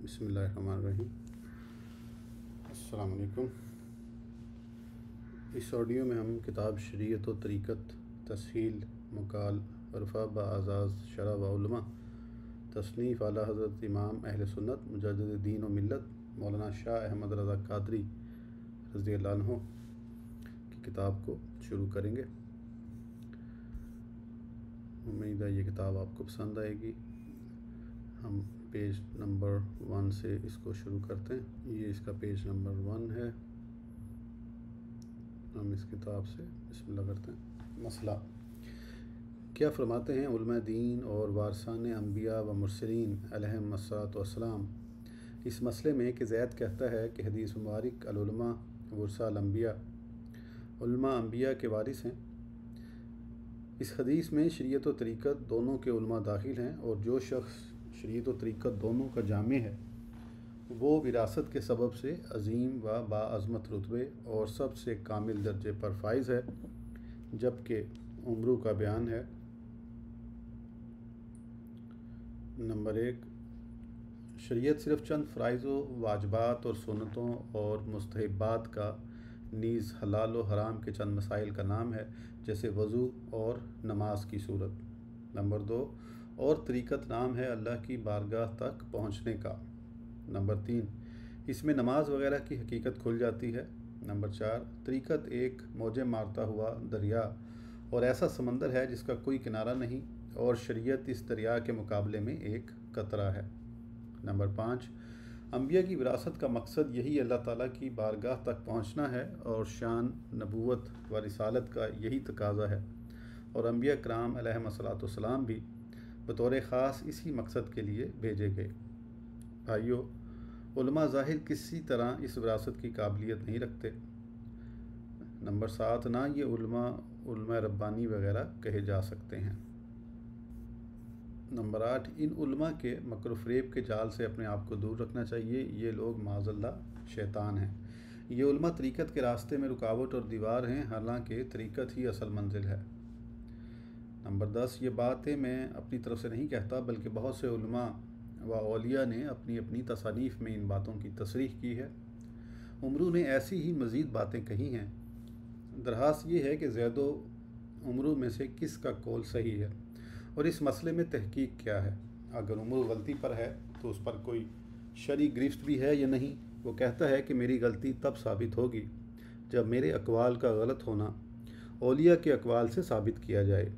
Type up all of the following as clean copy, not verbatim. बिस्मिल्लाहिर्रहमानिर्रहीम। अस्सलाम वालेकुम। इस ऑडियो में हम किताब शरीयत और तरीक़त, तस्हील, मकाल, अरफा बा आज़ाज़, शरा व उलमा, तसनीफ़ आला हज़रत इमाम अहल सुन्नत मुजाहिद दीन और मिलत मौलाना शाह अहमद रज़ा क़ादरी रज़ियल्लाहु अन्हु की किताब को शुरू करेंगे। उम्मीद है ये किताब आपको पसंद आएगी। हम पेज नंबर 1 से इसको शुरू करते हैं। ये इसका पेज नंबर 1 है। हम इस किताब से बिस्मिल्लाह करते हैं। मसला क्या फरमाते हैं उलमा दीन और वारसान अंबिया व मुरसलीन अलैहिमुस्सलातु वस्सलाम इस मसले में कि ज़ैद कहता है कि हदीस मुबारक अलुलमा वुरसाल अंबिया, उलमा अंबिया के वारिस हैं। इस हदीस में शरीयत और तरीक़त दोनों के उलमा दाखिल हैं और जो शख्स शरीयत और तरीक़त दोनों का जामे है वो विरासत के सबब से अजीम व बाअज़मत रुतबे और सबसे कामिल दर्जे पर फाइज़ है, जबकि उम्रू का बयान है नंबर 1। शरीयत सिर्फ़ चंद फ़राइज़ों, वाजबात और सुन्नतों और मुस्तहब्बात का नीज़ हलाल और हराम के चंद मसाइल का नाम है, जैसे वज़ू और नमाज की सूरत। नंबर 2, और तरीक़त नाम है अल्लाह की बारगाह तक पहुँचने का। नंबर 3, इसमें नमाज वग़ैरह की हकीकत खुल जाती है। नंबर 4, तरीक़त एक मौजे मारता हुआ दरिया और ऐसा समंदर है जिसका कोई किनारा नहीं, और शरीयत इस दरिया के मुकाबले में एक कतरा है। नंबर 5, अंबिया की विरासत का मकसद यही अल्लाह ताला की बारगाह तक पहुँचना है और शान, नबूवत व रिसालत का यही तकाजा है, और अंबिया कराम अलैहिमुस्सलातु वस्सलाम भी बतौर ख़ास इसी मकसद के लिए भेजे गए। भाइयों, उलमा ज़ाहिर किसी तरह इस विरासत की काबिलियत नहीं रखते। नंबर 7, ना ये उलमा रब्बानी वग़ैरह कहे जा सकते हैं। नंबर 8, इन उलमा के मकर फरेब के जाल से अपने आप को दूर रखना चाहिए। ये लोग माज़अल्लाह शैतान हैं। ये उलमा तरीक़त के रास्ते में रुकावट और दीवार हैं, हालांकि तरीक़त ही असल मंजिल है। नंबर 10, ये बातें मैं अपनी तरफ़ से नहीं कहता, बल्कि बहुत से उलमा व औलिया ने अपनी अपनी तसानीफ़ में इन बातों की तसरीह की है। उमरू ने ऐसी ही मज़ीद बातें कही हैं। दरहास ये है कि ज़ैद व उमरू में से किस का कौल सही है और इस मसले में तहकीक क्या है। अगर उमरू गलती पर है तो उस पर कोई शरी गिरफ्त भी है या नहीं। वो कहता है कि मेरी गलती तब साबित होगी जब मेरे अकवाल का गलत होना औलिया के अकवाल से साबित किया जाए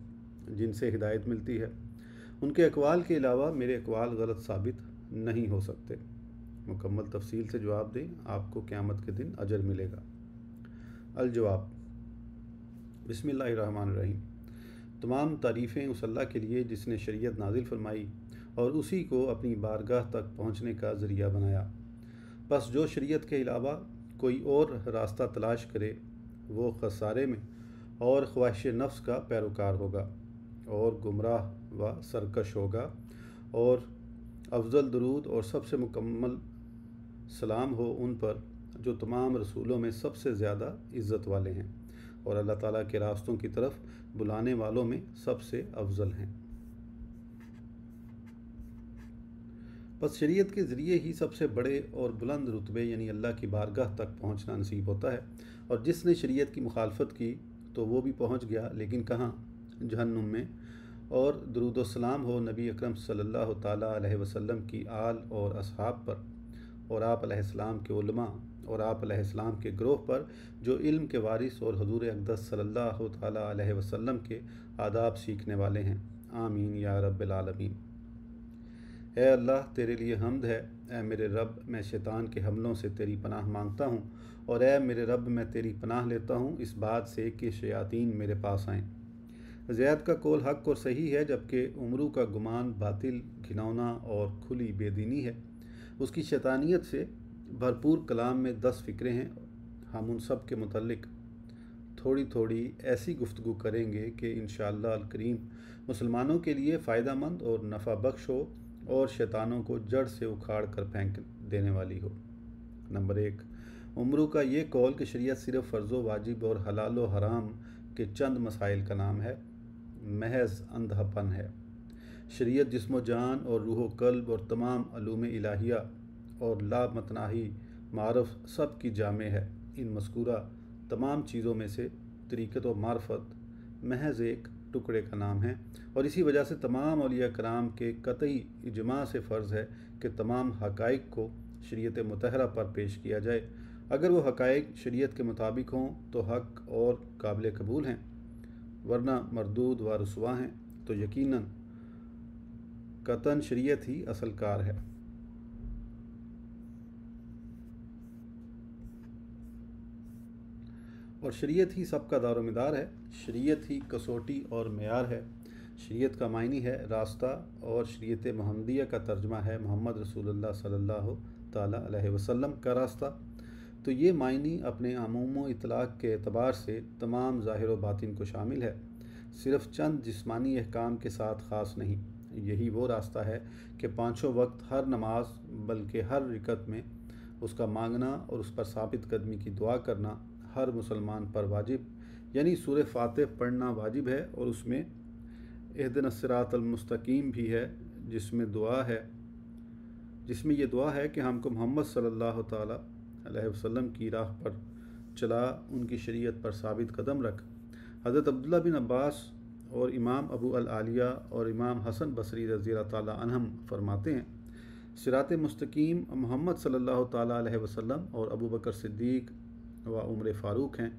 जिनसे हिदायत मिलती है। उनके अकवाल के अलावा मेरे अकवाल गलत साबित नहीं हो सकते। मुकम्मल तफसील से जवाब दें, आपको क़यामत के दिन अजर मिलेगा। अलजवाब। बिस्मिल्लाहिर्रहमानिर्रहीम। तमाम तारीफ़ें उस अल्लाह के लिए जिसने शरीयत नाजिल फरमाई और उसी को अपनी बारगाह तक पहुँचने का ज़रिया बनाया। बस जो शरीयत के अलावा कोई और रास्ता तलाश करे वो खसारे में और ख्वाहिश नफ्स का पैरोकार होगा और गुमराह व सरकश होगा। और अफजल दरूद और सबसे मुकम्मल सलाम हो उन पर जो तमाम रसूलों में सबसे ज़्यादा इज़्ज़त वाले हैं और अल्लाह ताला के रास्तों की तरफ बुलाने वालों में सबसे अफजल हैं। बस शरीयत के ज़रिए ही सबसे बड़े और बुलंद रुतबे यानी अल्लाह की बारगाह तक पहुँचना नसीब होता है, और जिसने शरीयत की मुखालफत की तो वो भी पहुँच गया, लेकिन कहाँ? जहन्नुम में। और दुरूद व सलाम हो नबी अकरम सल्लल्लाहु ताला अलैहि वसल्लम की आल और असहाब पर, और आप अलैहिस्सलाम के उलमा और आप अलैहिस्सलाम के ग्रोह पर जो इल्म के वारिस और हजूर अक़दस सल्लल्लाहु ताला अलैहि वसल्लम के आदाब सीखने वाले हैं। आमीन या रब्बिल आलमीन। ए अल्लाह, तेरे लिए हम्द है। ए मेरे रब, मैं शैतान के हमलों से तेरी पनाह मांगता हूँ, और ए मेरे रब, मैं तेरी पनाह लेता हूँ इस बात से कि शयातीन मेरे पास आएँ। ज़ैद का कौल हक और सही है, जबकि उमरू का गुमान बातिल, घिनौना और खुली बेदीनी है। उसकी शैतानियत से भरपूर कलाम में 10 फ़िक्रें हैं। हम उन सब के मुतल्लिक थोड़ी थोड़ी ऐसी गुफ्तगू करेंगे कि इंशाअल्लाह अल करीम मुसलमानों के लिए फ़ायदा मंद और नफ़ा बख्श हो और शैतानों को जड़ से उखाड़ कर फेंक देने वाली हो। नंबर 1, उमरू का ये कौल कि शरीयत सिर्फ़ फ़र्ज़ व वाजिब और हलाल व हराम के चंद मसाइल का नाम है, महज अंधापन है। शरीयत जिस्मो जान और रूहो कल्ब और तमाम अलूम इलाहिया और लामतनाही मारफ सब की जामे है। इन मस्कूरा तमाम चीज़ों में से तरीक़त और मार्फत महज एक टुकड़े का नाम है और इसी वजह से तमाम औलिया कराम के कतई इजमा से फ़र्ज़ है कि तमाम हक़ाइक़ को शरीयत मुतहरा पर पेश किया जाए। अगर वो हक़ाइक़ शरीयत के मुताबिक हों तो हक़ और काबिल कबूल हैं, वरना मरदूद व रुसवा हैं, तो यकीनन कतन शरीयत ही असल कार है। और शरीयत ही सबका दारोमिदार है, शरीयत ही कसौटी और मेयार है। शरीयत का मायनी है रास्ता और शरीयत मोहम्मदिया का तर्जमा है मोहम्मद रसूलुल्लाह सल्लल्लाहु ताला अलैहि वसल्लम का रास्ता। तो ये मायनी अपने अमूमो इतलाक़ के एतबार से तमाम ज़ाहिर व बातिन को शामिल है, सिर्फ़ चंद जिस्मानी अहकाम के साथ ख़ास नहीं। यही वो रास्ता है कि पाँचों वक्त हर नमाज बल्कि हर रिकत में उसका मांगना और उस पर साबित कदमी की दुआ करना हर मुसलमान पर वाजिब, यानी सूरह फातिह पढ़ना वाजिब है और उसमें इहदिनस्सिरातल मुस्तकीम भी है, जिसमें ये दुआ है कि हमको मोहम्मद सल्लल्लाहु ताला अलैहि वसल्लम की राह पर चला, उनकी शरीयत पर साबित कदम रख। हज़रत अब्दुल्ला बिन अब्बास और इमाम अबू अल-आलिया और इमाम हसन बसरी रज़ियल्लाहु ताला अन्हम फरमाते हैं, सिरात मुस्तकीम मोहम्मद सल्लल्लाहु ताला अलैहि वसल्लम और अबू बकर सिद्दीक़ व उम्र फ़ारूक हैं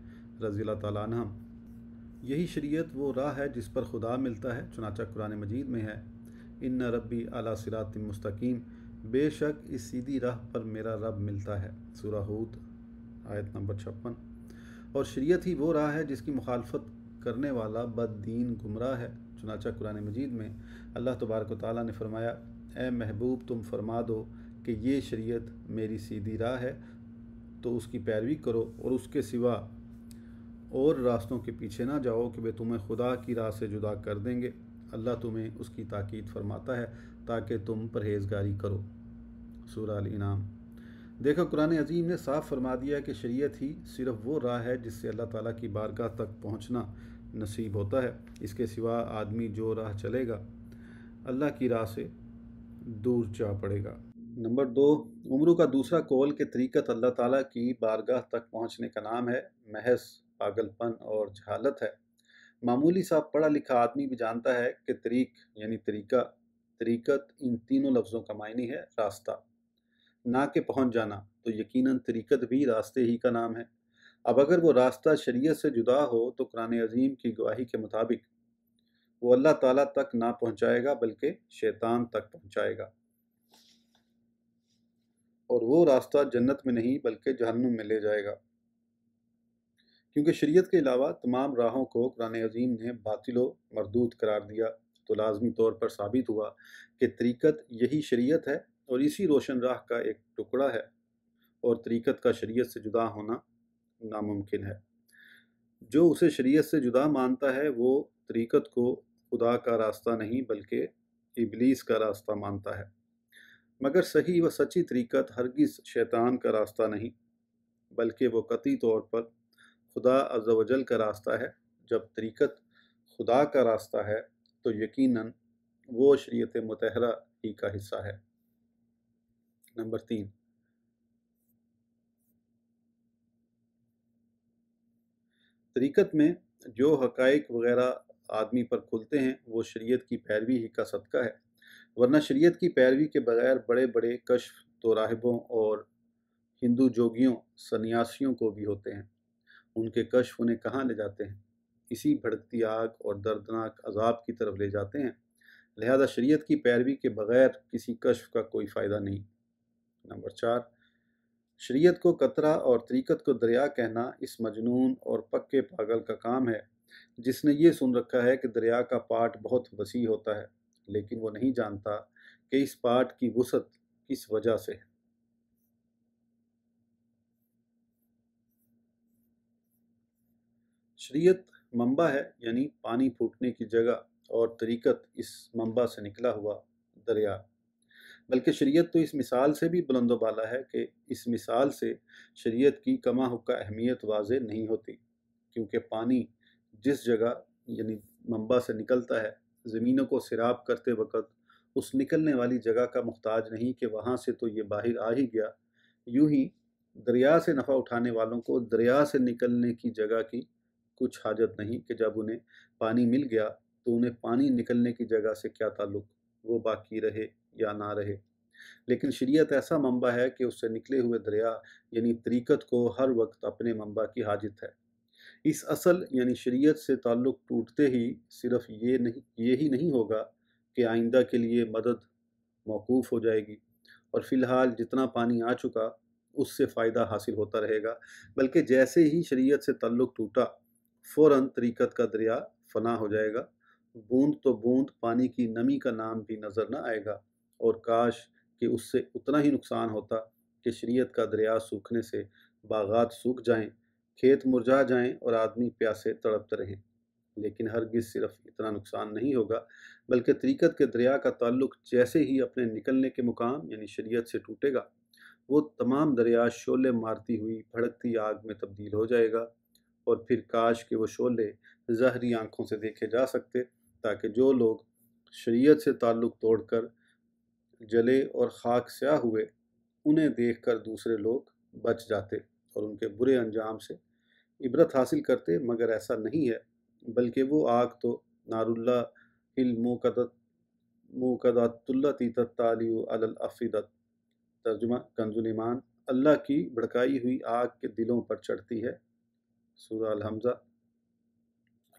रज़ियल्लाहु ताला अन्हम। यही शरीयत वो राह है जिस पर खुदा मिलता है, चुनाचा कुरान मजीद में है, इन्ना रब्बी अला सिरातिम मुस्तकीम, बेशक इस सीधी राह पर मेरा रब मिलता है, सूरह हूद आयत नंबर 56। और शरीयत ही वो राह है जिसकी मुखालफत करने वाला बददीन गुमराह है, चुनाचा कुरान मजीद में अल्लाह तबारक व तआला ने फरमाया, ए महबूब तुम फरमा दो कि ये शरीयत मेरी सीधी राह है तो उसकी पैरवी करो और उसके सिवा और रास्तों के पीछे ना जाओ कि वे तुम्हें खुदा की राह से जुदा कर देंगे। अल्लाह तुम्हें उसकी ताकीद फरमाता है ताकि तुम परहेज़गारी करो, सूरह अल-इनाम। देखो कुरान अजीम ने साफ फरमा दिया कि शरीयत ही सिर्फ़ वो राह है जिससे अल्लाह ताला की बारगाह तक पहुँचना नसीब होता है। इसके सिवा आदमी जो राह चलेगा अल्लाह की राह से दूर जा पड़ेगा। नंबर 2, उम्रू का दूसरा कौल के तरीक़त अल्लाह ताला की बारगाह तक पहुँचने का नाम है, महज पागलपन और जहालत है। मामूली सा पढ़ा लिखा आदमी भी जानता है कि तरीक़ यानी तरीक़ा, तरीक़त इन तीनों लफ्ज़ों का मायनी है रास्ता, ना के पहुँच जाना, तो यकीनन तरीक़त भी रास्ते ही का नाम है। अब अगर वो रास्ता शरीयत से जुदा हो तो कुरान अजीम की गवाही के मुताबिक वो अल्लाह ताला तक ना पहुँचाएगा बल्कि शैतान तक पहुँचाएगा, और वो रास्ता जन्नत में नहीं बल्कि जहन्नुम में ले जाएगा, क्योंकि शरीयत के अलावा तमाम राहों को कुरान अजीम ने बातिलो मरदूद करार दिया। तो लाजमी तौर पर साबित हुआ कि तरीक़त यही शरीयत है और इसी रोशन राह का एक टुकड़ा है, और तरीक़त का शरीयत से जुदा होना नामुमकिन है। जो उसे शरीयत से जुदा मानता है वो तरीक़त को खुदा का रास्ता नहीं बल्कि इबलीस का रास्ता मानता है। मगर सही व सच्ची तरीक़त हरगिज़ शैतान का रास्ता नहीं बल्कि वो कतई तौर पर खुदा अज़्ज़ा व जल का रास्ता है। जब तरीक़त खुदा का रास्ता है तो यकीनन वो शरीयत मुतहरा ही का हिस्सा है। नंबर 3, तरीक़त में जो हक़ाइक़ वग़ैरह आदमी पर खुलते हैं वो शरीयत की पैरवी ही का सदका है, वरना शरीयत की पैरवी के बग़ैर बड़े बड़े कश्फ तो राहिबों और हिंदू जोगियों सन्यासियों को भी होते हैं। उनके कश्फ उन्हें कहाँ ले जाते हैं, इसी भड़कती आग और दर्दनाक अजाब की तरफ ले जाते हैं। लिहाजा शरीयत की पैरवी के बग़ैर किसी कश्फ का कोई फ़ायदा नहीं। नंबर 4, शरीयत को कतरा और तरीक़त को दरिया कहना इस मजनून और पक्के पागल का काम है जिसने ये सुन रखा है कि दरिया का पाट बहुत वसी होता है, लेकिन वो नहीं जानता कि इस पाठ की वसत किस वजह से है। शरीयत मंबा है यानी पानी फूटने की जगह, और तरीक़त इस मंबा से निकला हुआ दरिया। बल्कि शरीयत तो इस मिसाल से भी बुलंदोबाला है कि इस मिसाल से शरीयत की कमा हुक्का अहमियत वाज़े नहीं होती, क्योंकि पानी जिस जगह यानी मंबा से निकलता है ज़मीनों को सिराब करते वक़्त उस निकलने वाली जगह का मुहताज नहीं कि वहाँ से तो ये बाहर आ ही गया। यूँ ही दरिया से नफ़ा उठाने वालों को दरिया से निकलने की जगह की कुछ हाजत नहीं कि जब उन्हें पानी मिल गया तो उन्हें पानी निकलने की जगह से क्या ताल्लुक़, वो बाकी रहे या ना रहे। लेकिन शरीयत ऐसा मंबा है कि उससे निकले हुए दरिया यानी तरीक़त को हर वक्त अपने मंबा की हाजत है। इस असल यानी शरीयत से ताल्लुक़ टूटते ही सिर्फ ये ही नहीं होगा कि आइंदा के लिए मदद मौकूफ़ हो जाएगी और फ़िलहाल जितना पानी आ चुका उससे फ़ायदा हासिल होता रहेगा, बल्कि जैसे ही शरीयत से ताल्लुक़ टूटा फ़ौरन तरीक़त का दरिया फना हो जाएगा। बूंद तो बूंद पानी की नमी का नाम भी नज़र न आएगा और काश कि उससे उतना ही नुकसान होता कि शरीयत का दरिया सूखने से बागात सूख जाएं, खेत मुरझा जाएं और आदमी प्यासे तड़पते रहें। लेकिन हरगिज़ सिर्फ इतना नुकसान नहीं होगा, बल्कि तरीक़त के दरिया का ताल्लुक़ जैसे ही अपने निकलने के मुकाम यानी शरीयत से टूटेगा वो तमाम दरिया शोले मारती हुई भड़कती आग में तब्दील हो जाएगा और फिर काश कि वो शोले जहरी आँखों से देखे जा सकते, ताकि जो लोग शरीयत से ताल्लुक़ तोड़कर जले और खाक स्याह हुए उन्हें देखकर दूसरे लोग बच जाते और उनके बुरे अंजाम से इबरत हासिल करते। मगर ऐसा नहीं है, बल्कि वो आग तो नारुल्ला हिल मुकदतुल्लती तत्तालियु अलल अफिदत, तर्जुमा कंजुल ईमान, अल्लाह की भड़काई हुई आग के दिलों पर चढ़ती है, सूरह अल हमज़ा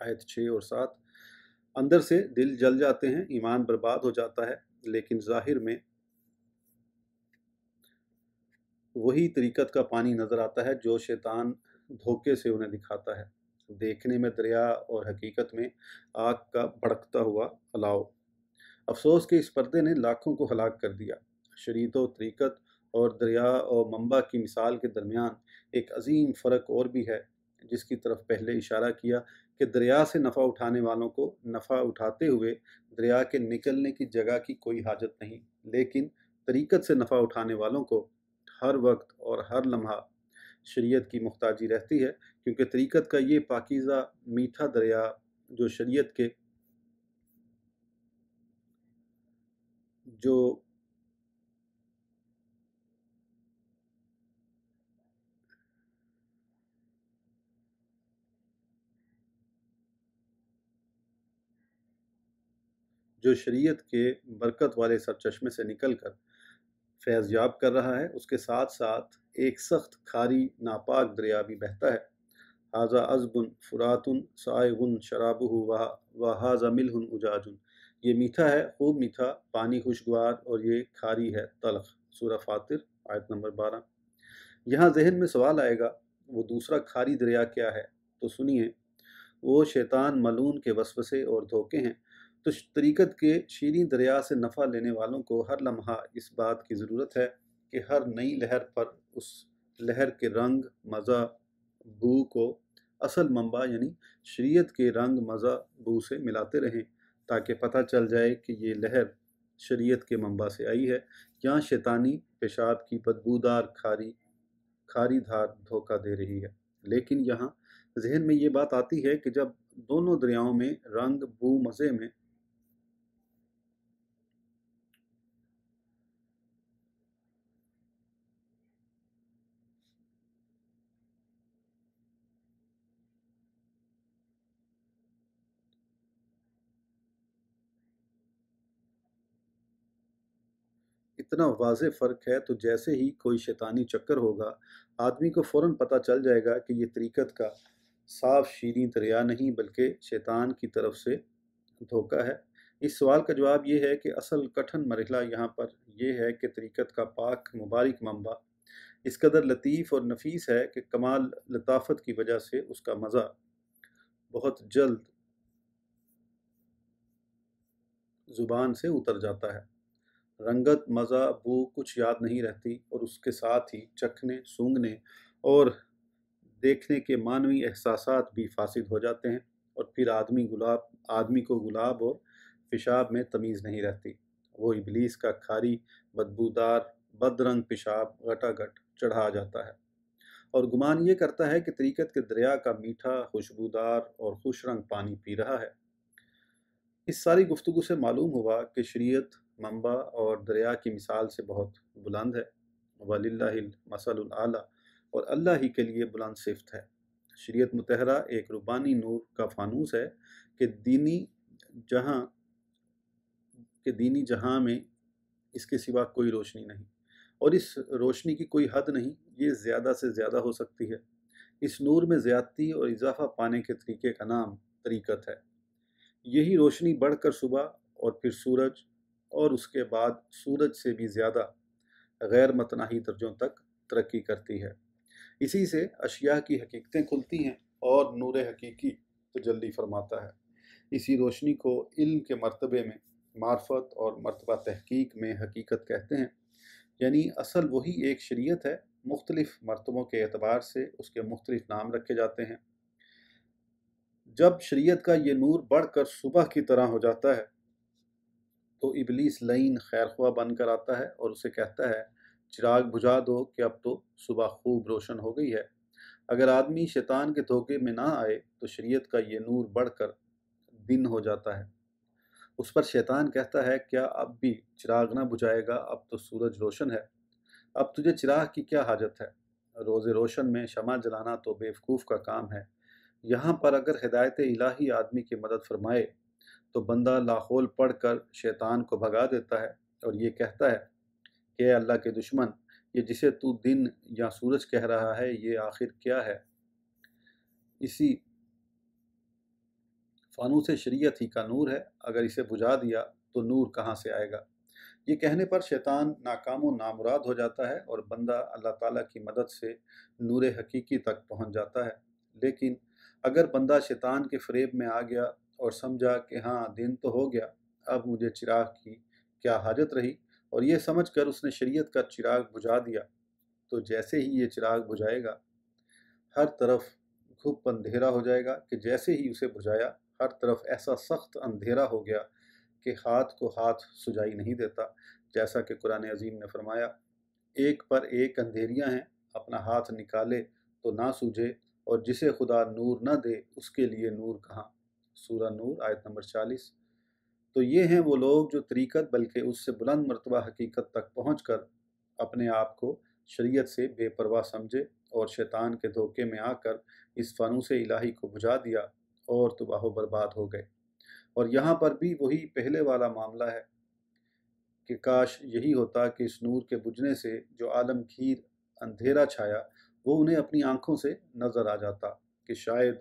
आयत 6 और 7। अंदर से दिल जल जाते हैं, ईमान बर्बाद हो जाता है, लेकिन ज़ाहिर में वही तरीक़त का पानी नज़र आता है जो शैतान धोखे से उन्हें दिखाता है। देखने में दरिया और हकीकत में आग का भड़कता हुआ अलाव। अफसोस के इस पर्दे ने लाखों को हलाक कर दिया। शरीयत-ओ तरीक़त और दरिया और मंबा की मिसाल के दरमियान एक अजीम फ़र्क और भी है, जिसकी तरफ पहले इशारा किया कि दरिया से नफ़ा उठाने वालों को नफ़ा उठाते हुए दरिया के निकलने की जगह की कोई हाजत नहीं, लेकिन तरीक़त से नफ़ा उठाने वालों को हर वक्त और हर लम्हा शरीयत की मुख्ताजी रहती है, क्योंकि तरीक़त का ये पाकीज़ा मीठा दरिया जो शरीयत के बरकत वाले सरचश्मे से निकल कर फैज़ याब कर रहा है, उसके साथ साथ एक सख्त खारी नापाक दरिया भी बहता है। हाजा अज़बुन फ़ुरातुन सायगुन शराबुहु व हाजा मिल्हुन उजाजुन, ये मीठा है, खूब मीठा पानी, खुशगवार, और ये खारी है, तलख, सूरह फातिर आयत नंबर 12। यहाँ जहन में सवाल आएगा वो दूसरा खारी दरिया क्या है, तो सुनिए, वो शैतान मलून के वसवसे और धोखे हैं। तो तरीक़त के शीरीं दरिया से नफ़ा लेने वालों को हर लम्हा इस बात की ज़रूरत है कि हर नई लहर पर उस लहर के रंग, मज़ा, बू को असल मंबा यानी शरीयत के रंग, मज़ा, बू से मिलाते रहें, ताकि पता चल जाए कि ये लहर शरीयत के मंबा से आई है या शैतानी पेशाब की बदबूदार खारीधार धोखा दे रही है। लेकिन यहाँ जहन में ये बात आती है कि जब दोनों दरियाओं में रंग, बू, मज़े में इतना वाज़े फ़र्क है, तो जैसे ही कोई शैतानी चक्कर होगा आदमी को फ़ौरन पता चल जाएगा कि ये तरीक़त का साफ़ शीरीं दरिया नहीं, बल्कि शैतान की तरफ से धोखा है। इस सवाल का जवाब ये है कि असल कठिन मरहला यहाँ पर यह है कि तरीक़त का पाक मुबारक मंबा इस कदर लतीफ़ और नफीस है कि कमाल लताफ़त की वजह से उसका मज़ा बहुत जल्द ज़ुबान से उतर जाता है। रंगत, मज़ा, बू कुछ याद नहीं रहती और उसके साथ ही चखने, सूंघने और देखने के मानवी एहसासात भी फासिद हो जाते हैं और फिर आदमी को गुलाब और पेशाब में तमीज़ नहीं रहती। वो इबलीस का खारी, बदबूदार, बदरंग पेशाब घटाघट चढ़ा जाता है और गुमान ये करता है कि तरीक़त के दरिया का मीठा, खुशबूदार और खुश रंग पानी पी रहा है। इस सारी गुफ्तगू से मालूम हुआ कि शरीयत मंबा और दरिया की मिसाल से बहुत बुलंद है। वलिल्लाहिल मसलुल आला, और अल्लाह ही के लिए बुलंद सिफ्त है। शरीयत मुतहरा एक रूबानी नूर का फानूस है कि दीनी जहां में इसके सिवा कोई रोशनी नहीं, और इस रोशनी की कोई हद नहीं, ये ज़्यादा से ज़्यादा हो सकती है। इस नूर में ज़्यादती और इजाफा पाने के तरीके का नाम तरीक़त है। यही रोशनी बढ़कर सुबह और फिर सूरज और उसके बाद सूरज से भी ज़्यादा गैर मतनाही दर्जों तक तरक्की करती है। इसी से अशिया की हकीकतें खुलती हैं और नूर हकीकी तजल्ली फरमाता है। इसी रोशनी को इल्म के मरतबे में मार्फत और मरतबा तहकीक में हकीकत कहते हैं। यानी असल वही एक शरीयत है, मुख्तलिफ़ मरतबों के एतबार से उसके मुख्तलिफ नाम रखे जाते हैं। जब शरीयत का ये नूर बढ़कर सुबह की तरह हो जाता है तो इबलीस लईन खैरख्वाह बनकर आता है और उसे कहता है, चिराग बुझा दो कि अब तो सुबह खूब रोशन हो गई है। अगर आदमी शैतान के धोखे में ना आए तो शरीयत का ये नूर बढ़कर दिन हो जाता है। उस पर शैतान कहता है, क्या अब भी चिराग ना बुझाएगा? अब तो सूरज रोशन है, अब तुझे चिराग की क्या हाजत है? रोज़े रोशन में शमा जलाना तो बेवकूफ़ का काम है। यहाँ पर अगर हिदायत इलाही आदमी की मदद फरमाए तो बंदा लाहौल पढ़कर शैतान को भगा देता है और ये कहता है कि अल्लाह के दुश्मन, ये जिसे तू दिन या सूरज कह रहा है ये आखिर क्या है? इसी फानूस शरीयत ही का नूर है, अगर इसे बुझा दिया तो नूर कहाँ से आएगा? ये कहने पर शैतान नाकाम व नामुराद हो जाता है और बंदा अल्लाह ताला की मदद से नूर हकीकी तक पहुँच जाता है। लेकिन अगर बंदा शैतान के फरेब में आ गया और समझा कि हाँ दिन तो हो गया, अब मुझे चिराग की क्या हाजत रही, और ये समझकर उसने शरीयत का चिराग बुझा दिया, तो जैसे ही ये चिराग बुझाएगा हर तरफ खूब अंधेरा हो जाएगा कि जैसे ही उसे बुझाया हर तरफ ऐसा सख्त अंधेरा हो गया कि हाथ को हाथ सुझाई नहीं देता। जैसा कि कुरान अजीम ने फरमाया, एक पर एक अंधेरियाँ हैं, अपना हाथ निकाले तो ना सूझे, और जिसे खुदा नूर न दे उसके लिए नूर कहाँ। सूरह नूर आयत नंबर 40। तो ये हैं वो लोग जो तरीक़त बल्कि उससे बुलंद मरतबा हकीकत तक पहुँचकर अपने आप को शरीयत से बेपरवाह समझे और शैतान के धोखे में आकर इस फ़ानूस इलाही को बुझा दिया और तबाह बर्बाद हो गए। और यहाँ पर भी वही पहले वाला मामला है कि काश यही होता कि इस नूर के बुझने से जो आलमगीर अंधेरा छाया वो उन्हें अपनी आँखों से नज़र आ जाता कि शायद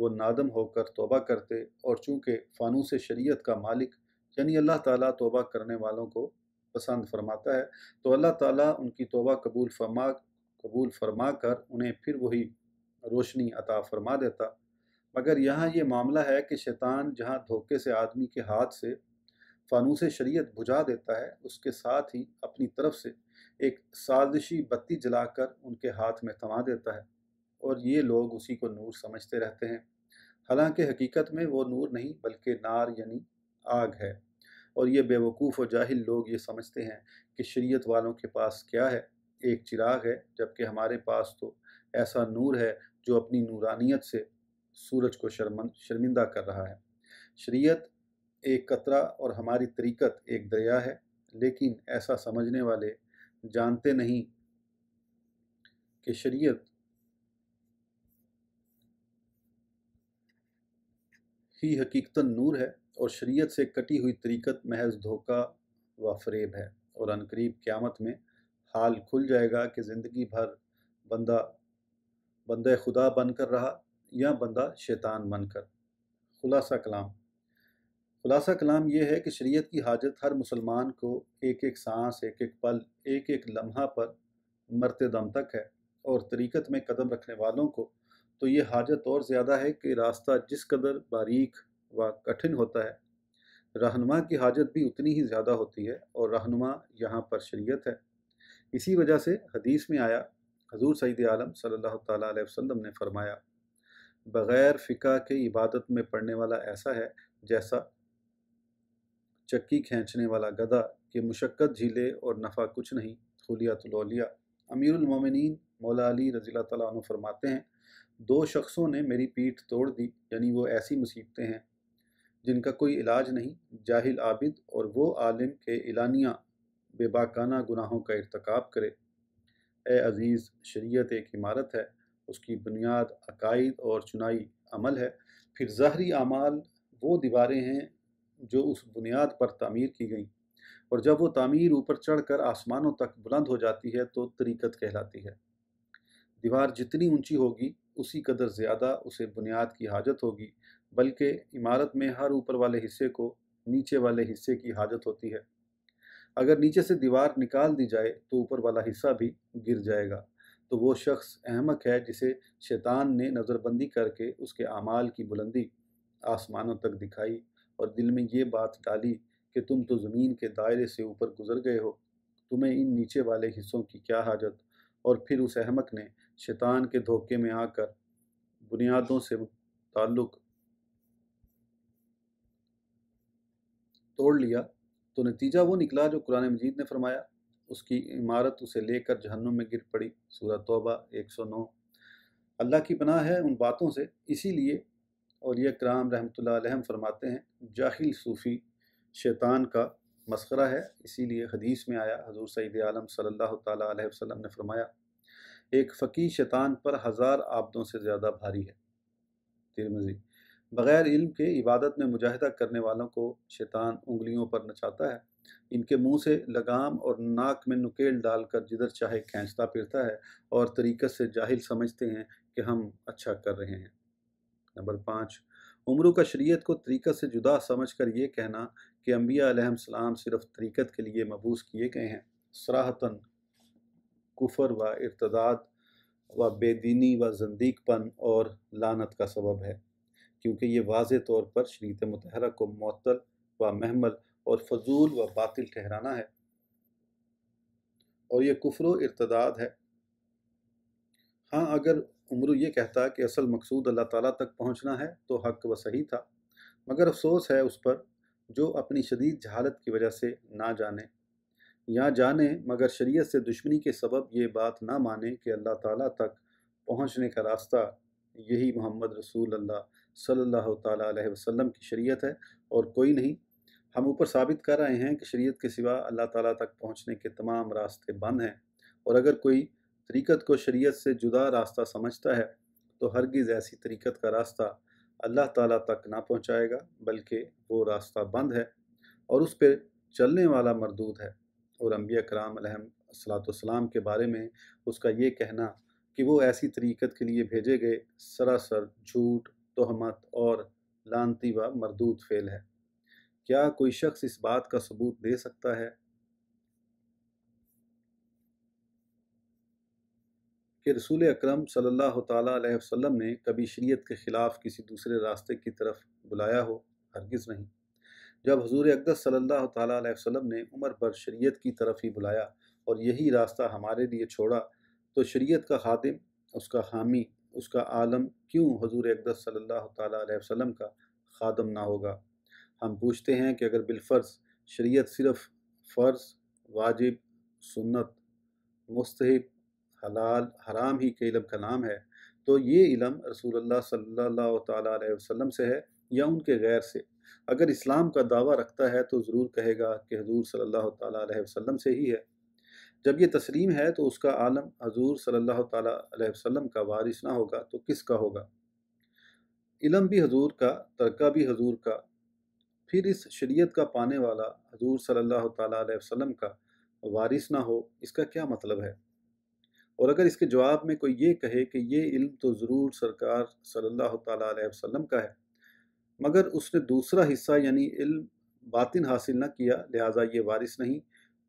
वो नादम होकर तौबा करते, और चूँकि फ़ानूस शरीयत का मालिक यानी अल्लाह ताला तौबा करने वालों को पसंद फ़रमाता है, तो अल्लाह ताला उनकी तौबा कबूल फरमा कर उन्हें फिर वही रोशनी अता फरमा देता। मगर यहाँ ये मामला है कि शैतान जहाँ धोखे से आदमी के हाथ से फ़ानूस शरीयत बुझा देता है, उसके साथ ही अपनी तरफ से एक साजिशी बत्ती जलाकर उनके हाथ में थमा देता है, और ये लोग उसी को नूर समझते रहते हैं। हालांकि हकीकत में वो नूर नहीं बल्कि नार यानी आग है। और ये बेवकूफ़ और जाहिल लोग ये समझते हैं कि शरीयत वालों के पास क्या है, एक चिराग है, जबकि हमारे पास तो ऐसा नूर है जो अपनी नूरानियत से सूरज को शर्मिंदा कर रहा है। शरीयत एक कतरा और हमारी तरीक़त एक दरिया है, लेकिन ऐसा समझने वाले जानते नहीं कि शरीयत ही हकीकतन नूर है और शरीयत से कटी हुई तरीक़त महज धोखा व फरेब है। और अनकरीब क़यामत में हाल खुल जाएगा कि ज़िंदगी भर बंदा खुदा बनकर रहा या बंदा शैतान बनकर। खुलासा कलाम यह है कि शरीयत की हाजत हर मुसलमान को एक एक सांस, एक एक पल, एक एक लम्हा पर मरते दम तक है। और तरीक़त में कदम रखने वालों को तो ये हाजत और ज़्यादा है कि रास्ता जिस कदर बारीक व कठिन होता है, रहनुमा की हाजत भी उतनी ही ज़्यादा होती है, और रहनुमा यहाँ पर शरीयत है। इसी वजह से हदीस में आया, हजूर सईद आलम सल्लल्लाहु तआला अलैहि वसल्लम ने फरमाया, बग़ैर फ़िक़ा के इबादत में पड़ने वाला ऐसा है जैसा चक्की खींचने वाला गधा कि मुशक्क़त झीले और नफ़ा कुछ नहीं। खुलियातुल औलिया अमीरुल मोमिनीन मौला अली रज़ियल्लाहु तआला अन्हु फरमाते हैं, दो शख्सों ने मेरी पीठ तोड़ दी, यानी वो ऐसी मुसीबतें हैं जिनका कोई इलाज नहीं, जाहिल आबिद और वो आलिम के इलानिया बेबाकाना गुनाहों का इर्तकाब करे। ए अज़ीज़, शरीयत एक इमारत है, उसकी बुनियाद अकायद और चुनाई अमल है, फिर ज़ाहरी अमाल वो दीवारें हैं जो उस बुनियाद पर तामीर की गई, और जब वो तामीर ऊपर चढ़कर आसमानों तक बुलंद हो जाती है तो तरीक़त कहलाती है। दीवार जितनी ऊंची होगी उसी कदर ज़्यादा उसे बुनियाद की हाजत होगी, बल्कि इमारत में हर ऊपर वाले हिस्से को नीचे वाले हिस्से की हाजत होती है। अगर नीचे से दीवार निकाल दी जाए तो ऊपर वाला हिस्सा भी गिर जाएगा, तो वो शख्स अहमक है जिसे शैतान ने नज़रबंदी करके उसके आमाल की बुलंदी आसमानों तक दिखाई और दिल में ये बात डाली कि तुम तो ज़मीन के दायरे से ऊपर गुजर गए हो, तुम्हें इन नीचे वाले हिस्सों की क्या हाजत। और फिर उस अहमक ने शैतान के धोखे में आकर बुनियादों से ताल्लुक़ तोड़ लिया, तो नतीजा वो निकला जो कुरान मजीद ने फरमाया, उसकी इमारत उसे लेकर जहन्नुम में गिर पड़ी। सूरह तौबा 109। अल्लाह की पनाह है उन बातों से। इसीलिए औलिया कराम रहमतुल्लाह अलैहिम फरमाते हैं, जाहिल सूफ़ी शैतान का मस्खरा है। इसीलिए हदीस में आया, हजूर सईद आलम सल्लल्लाहु तआला अलैहि वसल्लम ने फरमाया, एक फ़कीह शैतान पर 1000 आबदों से ज़्यादा भारी है। तिरमिज़ी। बग़ैर इल्म के इबादत में मुजाहिदा करने वालों को शैतान उंगलियों पर नचाता है, इनके मुंह से लगाम और नाक में नुकेल डालकर जिधर चाहे खींचता फिरता है, और तरीक़त से जाहिल समझते हैं कि हम अच्छा कर रहे हैं। नंबर 5, उम्रों का शरीयत को तरीक़त से जुदा समझ कर ये कहना कि अम्बिया अलैहिस्सलाम सिर्फ तरीक़त के लिए मबूस किए गए हैं, सराहतन कुफर व इर्तदाद व बेदीनी व ज़ंदीकपन और लानत का सबब है, क्योंकि ये वाज़े तौर पर शरीयत मुतहर्रा को मुअत्तल व महमल और फजूल व बातिल ठहराना है, और यह कुफ्र व इर्तदाद है। हाँ, अगर उम्र ये कहता कि असल मकसूद अल्लाह ताला तक पहुँचना है तो हक व सही था, मगर अफसोस है उस पर जो अपनी शदीद जहालत की वजह से ना जाने, या जाने मगर शरीयत से दुश्मनी के सबब ये बात ना माने कि अल्लाह ताला तक पहुँचने का रास्ता यही मोहम्मद रसूल अल्लाह सल्लल्लाहु ताला अलैहि वसल्लम की शरीयत है और कोई नहीं। हम ऊपर साबित कर रहे हैं कि शरीयत के सिवा अल्लाह ताला तक पहुँचने के तमाम रास्ते बंद हैं, और अगर कोई तरीक़त को शरीयत से जुदा रास्ता समझता है तो हरगिज़ ऐसी तरीक़त का रास्ता अल्लाह ताला तक ना पहुँचाएगा, बल्कि वो रास्ता बंद है और उस पर चलने वाला मरदूद है। और अम्बिया कराम अलैहिस्सलाम के बारे में उसका ये कहना कि वो ऐसी तरीक़त के लिए भेजे गए, सरासर झूठ, तोहमत और लानती व मरदूद फेल है। क्या कोई शख्स इस बात का सबूत दे सकता है कि रसूल अकरम सल्लल्लाहु ताला अलैहि वसल्लम ने कभी शरीयत के ख़िलाफ़ किसी दूसरे रास्ते की तरफ बुलाया हो? हरगिज़ नहीं। जब हुज़ूर अक़दस सल्लल्लाहु ताला अलैहि वसल्लम ने उमर पर शरीयत की तरफ ही बुलाया और यही रास्ता हमारे लिए छोड़ा, तो शरीयत का खादिम, उसका हामी, उसका आलम क्यों हुज़ूर अक़दस सल्लल्लाहु ताला अलैहि वसल्लम का खादम ना होगा? हम पूछते हैं कि अगर बिलफ़र्ज़ शरीयत सिर्फ़ फ़र्ज़, वाजिब, सुन्नत, मुस्तहब, हलाल, हराम ही के इल्म का नाम है, तो ये इल्म रसूलुल्लाह सल्लल्लाहु ताला अलैहि वसल्लम से है या उनके गैर से? अगर इस्लाम का दावा रखता है तो ज़रूर कहेगा कि हुज़ूर सल्लल्लाहु ताला अलैहि वसल्लम से ही है। जब ये तस्लीम है तो उसका आलम हुज़ूर सल्लल्लाहु ताला अलैहि वसल्लम का वारिस ना होगा तो किसका होगा? इलम भी हुज़ूर का, तर्का भी हुज़ूर का, फिर इस शरीयत का पाने वाला हुज़ूर सल्लल्लाहु ताला अलैहि वसल्लम का वारिस ना हो, इसका क्या मतलब है? और अगर इसके जवाब में कोई ये कहे कि ये इल्म तो ज़रूर सरकार सल्लल्लाहु ताला अलैहि वसल्लम का है, मगर उसने दूसरा हिस्सा यानी इल्म बातिन हासिल ना किया, लिहाजा ये वारिस नहीं,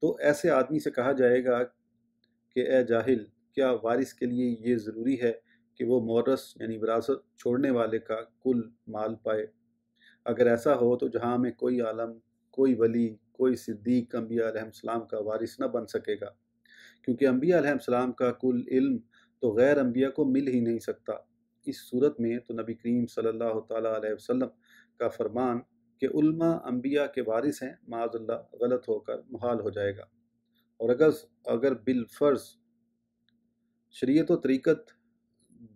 तो ऐसे आदमी से कहा जाएगा कि ए जाहिल, क्या वारिस के लिए ये ज़रूरी है कि वो मौरस यानी विरासत छोड़ने वाले का कुल माल पाए? अगर ऐसा हो तो जहाँ में कोई आलम, कोई वली, कोई सिद्दीक अम्बिया अलैहिस्सलाम का वारिस न बन सकेगा, क्योंकि अम्बिया अलैहिस्सलाम का कुल इल्म तो गैर अम्बिया को मिल ही नहीं सकता। इस सूरत में तो नबी करीम सल्लल्लाहु ताला अलैहि वसल्लम का फरमान कि उल्मा अम्बिया के वारिस हैं, माज़अल्लाह गलत होकर मुहाल हो जाएगा। और अगर बिलफ़र्ज़ शरीयत और तरीक़त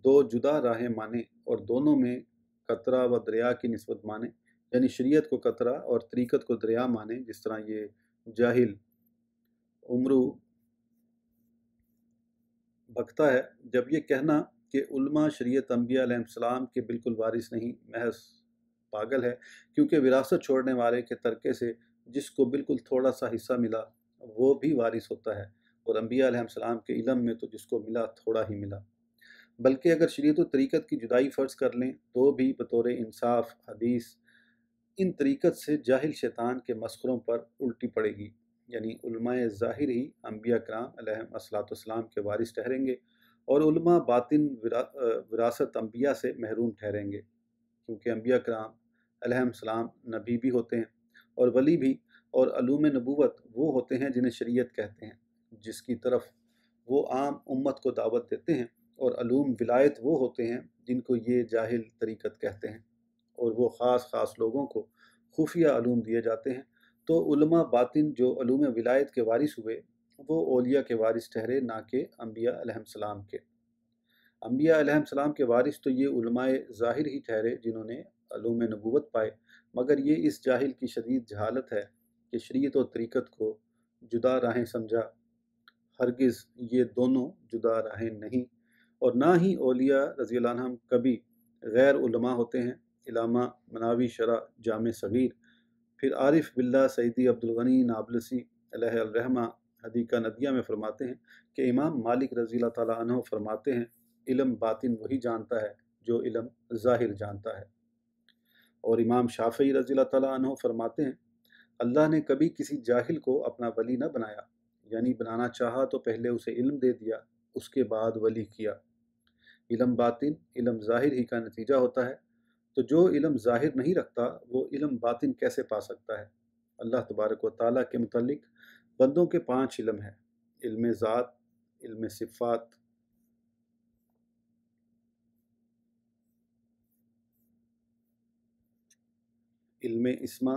दो जुदा राहें माने और दोनों में कतरा व दरिया की निस्बत माने, यानी शरीयत को कतरा और तरीक़त को दरिया माने, जिस तरह ये जाहिल उम्रू भगता है। जब ये कहना कि उल्मा शरीयत अंबिया अलैहिस्सलाम के बिल्कुल वारिस नहीं, महज पागल है, क्योंकि विरासत छोड़ने वाले के तरीके से जिसको बिल्कुल थोड़ा सा हिस्सा मिला वो भी वारिस होता है, और अंबिया अलैहिस्सलाम के इलम में तो जिसको मिला थोड़ा ही मिला। बल्कि अगर शरीयत और तरीक़त की जुदाई फ़र्ज़ कर लें तो भी बतौर इंसाफ हदीस इन तरीक़त से जाहिल शैतान के मस्खरों पर उल्टी पड़ेगी। यानी उल्माए ज़ाहिर ही अंबिया कराम अलैहिस्सलाम के वारिस ठहरेंगे और उल्मा बातिन विरासत अंबिया से महरूम ठहरेंगे, क्योंकि अंबिया कराम अलैहिस्सलाम नबी भी होते हैं और वली भी, और अलूम नबूवत वो होते हैं जिन्हें शरीयत कहते हैं, जिसकी तरफ वो आम उम्मत को दावत देते हैं, और अलूम विलायत वो होते हैं जिनको ये जाहिल तरीक़त कहते हैं, और वो ख़ास लोगों को खुफिया अलूम दिए जाते हैं। तो उल्मा बातिन जो अलूम विलायत के वारिस हुए वो औलिया के वारिस ठहरे, ना कि अंबिया अलैहिस्सलाम के। अंबिया अलैहिस्सलाम के वारिस तो ये उल्माए ज़ाहिर ही ठहरे जिन्होंने अलूम नबूवत पाए, मगर ये इस जाहिल की शदीद जहालत है कि शरीयत और तरीक़त को जुदा राहें समझा। हरगिज़ ये दोनों जुदा राहें नहीं, और ना ही औलिया रज़ियल्लाहु अन्हुम कभी गैर उलमा होते हैं। अल्लामा मनावी शरह जामे सगीर, फिर आरिफ बिल्ला सईदी अब्दुल गनी नाबलसी अलैहिर्रहमा हदीका नदिया में फरमाते हैं कि इमाम मालिक रज़ियल्लाहु तआला अन्हु फरमाते हैं, इल्म बातिन वही जानता है जो इल्म ज़ाहिर जानता है। और इमाम शाफ़ी रज़ियल्लाहु तआला अन्हु फरमाते हैं, अल्लाह ने कभी किसी जाहिल को अपना वली न बनाया, यानी बनाना चाहा तो पहले उसे इल्म दे दिया, उसके बाद वली किया। इल्म बातिन इल्म ज़ाहिर ही का नतीजा होता है, तो जो इल्म ज़ाहिर नहीं रखता वो इल्म बातिन कैसे पा सकता है। अल्लाह तबारक व तआला के मुतल्लिक़ बंदों के 5 इल्म हैं, इल्म ज़ात, इल्म सिफ़ात, इल्म इस्मा,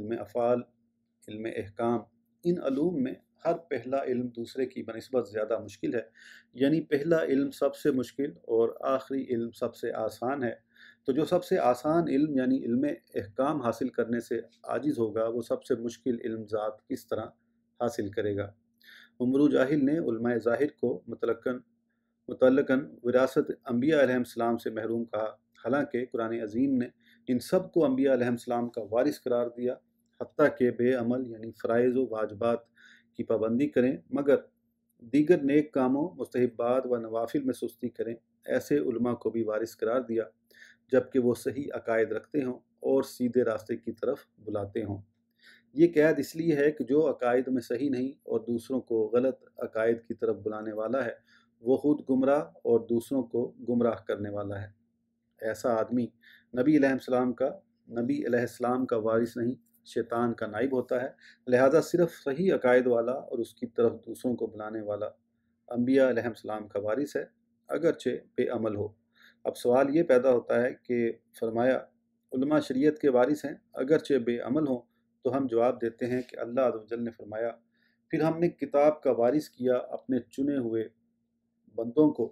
इल्म अफ़ाल, इल्म अहकाम। इन अलूम में हर पहला इल्म दूसरे की बनिस्बत ज़्यादा मुश्किल है, यानी पहला इल्म सबसे मुश्किल और आखिरी इल्म सबसे आसान है। तो जो सबसे आसान इल्म यानी इल्म अहकाम हासिल करने से आजिज़ होगा वो सबसे मुश्किल इल्म ज़ात किस तरह हासिल करेगा। उमरू जाहिल ने उल्माए ज़ाहिर को मुतलकन विरासत अंबिया अलैहिस्सलाम से महरूम कहा, हालांकि कुरान अज़ीम ने इन सब को अंबिया अलैहिस्सलाम का वारिस करार दिया। हत्ता के बेअमल यानी फ़राइज़ व वाजिबात की पाबंदी करें मगर दीगर नेक कामों, मुस्तहब्बात व नवाफिल में सुस्ती करें, ऐसे उल्मा को भी वारिस करार दिया, जबकि वो सही अकायद रखते हों और सीधे रास्ते की तरफ बुलाते हों। ये क़ैद इसलिए है कि जो अकायद में सही नहीं और दूसरों को गलत अकायद की तरफ बुलाने वाला है वो खुद गुमराह और दूसरों को गुमराह करने वाला है। ऐसा आदमी नबी अलैहिस्सलाम का वारिस नहीं, शैतान का नाइब होता है। लिहाजा सिर्फ सही अकायद वाला और उसकी तरफ दूसरों को बुलाने वाला अंबिया अलैहिस्सलाम का वारिस है, अगरचे बेअमल हो। अब सवाल ये पैदा होता है कि फरमाया उल्मा शरीयत के वारिस हैं अगरचे बेअमल हों, तो हम जवाब देते हैं कि अल्लाह अज़्ज़ोजल ने फरमाया, फिर हमने किताब का वारिस किया अपने चुने हुए बंदों को,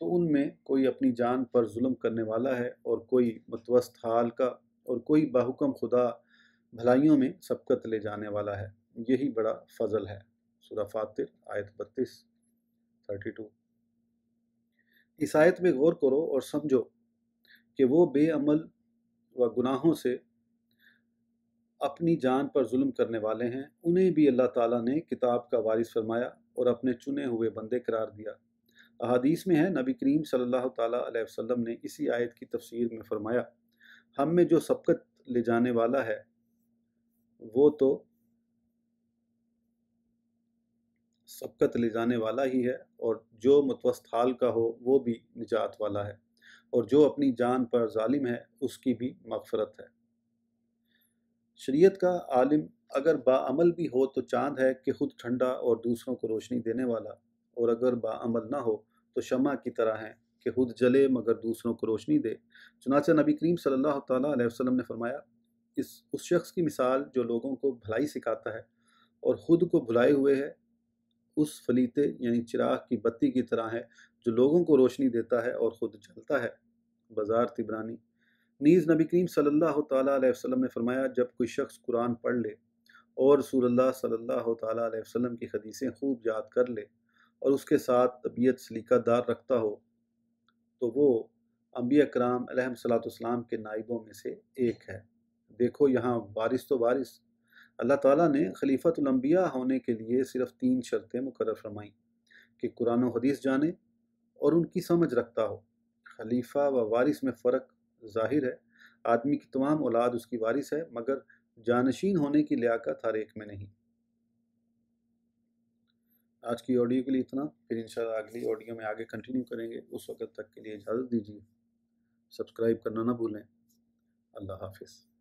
तो उनमें कोई अपनी जान पर जुल्म करने वाला है और कोई मुतवस्त हाल का, और कोई बाहुकम खुदा भलाइयों में सबकत ले जाने वाला है। यही बड़ा फजल है। सूरह फातिर आयत 32-32। इस आयत में गौर करो और समझो कि वो बेअमल व गुनाहों से अपनी जान पर जुल्म करने वाले हैं, उन्हें भी अल्लाह ताला ने किताब का वारिस फरमाया और अपने चुने हुए बंदे करार दिया। अहादीस में है, नबी करीम सल्लल्लाहु ताला अलैहि वसल्लम ने इसी आयत की तफसीर में फरमाया, हम में जो सबकत ले जाने वाला है वो तो सबकत ले जाने वाला ही है, और जो मुतवस्त हाल का हो वो भी निजात वाला है, और जो अपनी जान पर जालिम है उसकी भी मगफरत है। शरीयत का आलिम अगर बाअमल भी हो तो चांद है कि खुद ठंडा और दूसरों को रोशनी देने वाला, और अगर बाअमल ना हो तो शमा की तरह है कि खुद जले मगर दूसरों को रोशनी दे। चुनांचे नबी करीम सल्लल्लाहु ताला अलैहि वसल्लम ने फरमाया, उस शख्स की मिसाल जो लोगों को भलाई सिखाता है और ख़ुद को भुलाए हुए है उस फलीते यानी चिराग की बत्ती की तरह है जो लोगों को रोशनी देता है और ख़ुद जलता है। बाजार तिब्रानी नीज़ नबी करीम सल्लल्लाहु तआला अलैहि वसल्लम ने फरमाया, जब कोई शख्स कुरान पढ़ ले और रसूलुल्लाह सल्लल्लाहु तआला अलैहि वसल्लम की हदीसें खूब याद कर ले और उसके साथ तबीयत सलीकादार रखता हो तो वो अंबिया कराम अलैहिस्सलाम के नाइबों में से एक है। देखो यहाँ वारिस तो वारिस, अल्लाह ताला ने खलीफतुल अंबिया होने के लिए सिर्फ 3 शर्तें मुकर्रर फरमाईं कि कुरान और हदीस जाने और उनकी समझ रखता हो। खलीफा व वारिस में फ़र्क जाहिर है, आदमी की तमाम औलाद उसकी वारिस है मगर जानशीन होने की लियाकत हर एक में नहीं। आज की ऑडियो के लिए इतना, फिर इंशाल्लाह अगली ऑडियो में आगे कंटिन्यू करेंगे। उस वक्त तक के लिए इजाज़त दीजिए, सब्सक्राइब करना ना भूलें। अल्लाह हाफिज़।